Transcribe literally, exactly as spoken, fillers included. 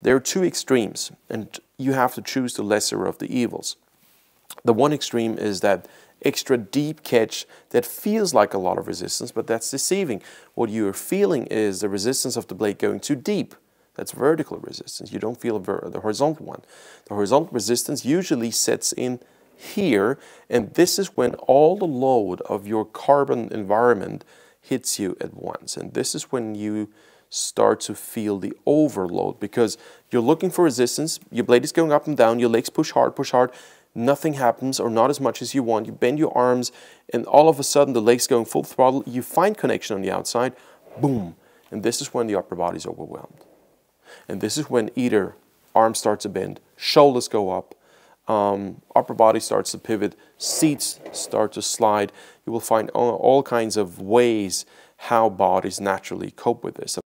There are two extremes, and you have to choose the lesser of the evils. The one extreme is that extra deep catch that feels like a lot of resistance, but that's deceiving. What you're feeling is the resistance of the blade going too deep. That's vertical resistance. You don't feel the horizontal one. The horizontal resistance usually sets in here, and this is when all the load of your carbon environment hits you at once. And this is when you start to feel the overload, because you're looking for resistance, your blade is going up and down, your legs push hard, push hard, nothing happens, or not as much as you want. You bend your arms, and all of a sudden the legs going full throttle, you find connection on the outside, boom. And this is when the upper body is overwhelmed. And this is when either arms start to bend, shoulders go up, um, upper body starts to pivot, seats start to slide. You will find all, all kinds of ways how bodies naturally cope with this.